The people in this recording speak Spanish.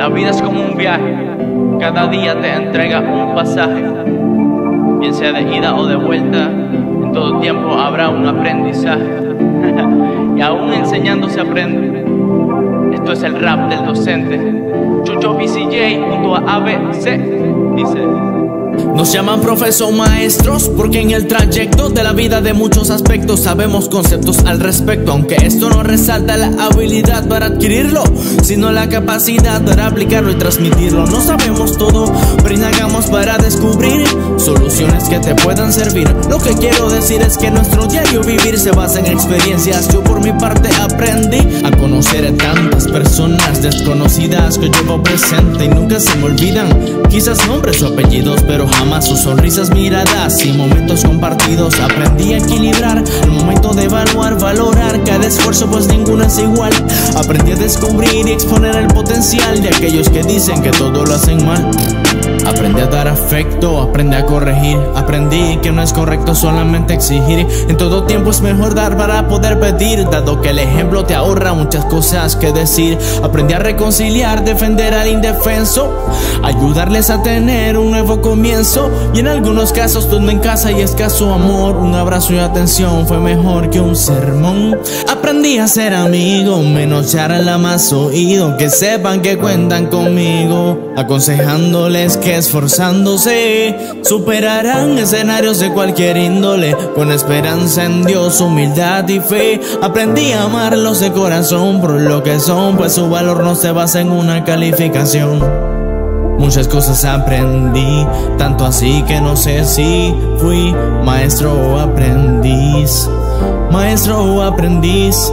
La vida es como un viaje, cada día te entrega un pasaje, bien sea de ida o de vuelta, en todo tiempo habrá un aprendizaje. Y aún enseñando se aprende. Esto es el rap del docente. Chucho VCJ junto a avecé, dice. Nos llaman profesor maestros porque en el trayecto de la vida de muchos aspectos sabemos conceptos al respecto, aunque esto no resalta la habilidad para adquirirlo, sino la capacidad para aplicarlo y transmitirlo. No sabemos todo, pero indagamos para descubrir soluciones que te puedan servir. Lo que quiero decir es que nuestro diario vivir se basa en experiencias. Yo por mi parte aprendí a conocer a tantas personas desconocidas que llevo presente y nunca se me olvidan, quizás nombres o apellidos, pero jamás sus sonrisas, miradas y momentos compartidos. Aprendí a equilibrar al momento de evaluar, valorar cada esfuerzo, pues ninguno es igual. Aprendí a descubrir y exponer el potencial de aquellos que dicen que todo lo hacen mal. Aprendí a dar afecto, aprendí a corregir, aprendí que no es correcto solamente exigir. En todo tiempo es mejor dar para poder pedir, dado que el ejemplo te ahorra muchas cosas que decir. Aprendí a reconciliar, defender al indefenso, ayudarles a tener un nuevo comienzo. Y en algunos casos donde en casa y escaso amor, un abrazo y atención fue mejor que un sermón. Aprendí a ser amigo, menos charla más oído, que sepan que cuentan conmigo, aconsejándoles que esforzándose superarán escenarios de cualquier índole, con esperanza en Dios, humildad y fe. Aprendí a amarlos de corazón por lo que son, pues su valor no se basa en una calificación. Muchas cosas aprendí, tanto así que no sé si fui maestro o aprendiz. Maestro o aprendiz.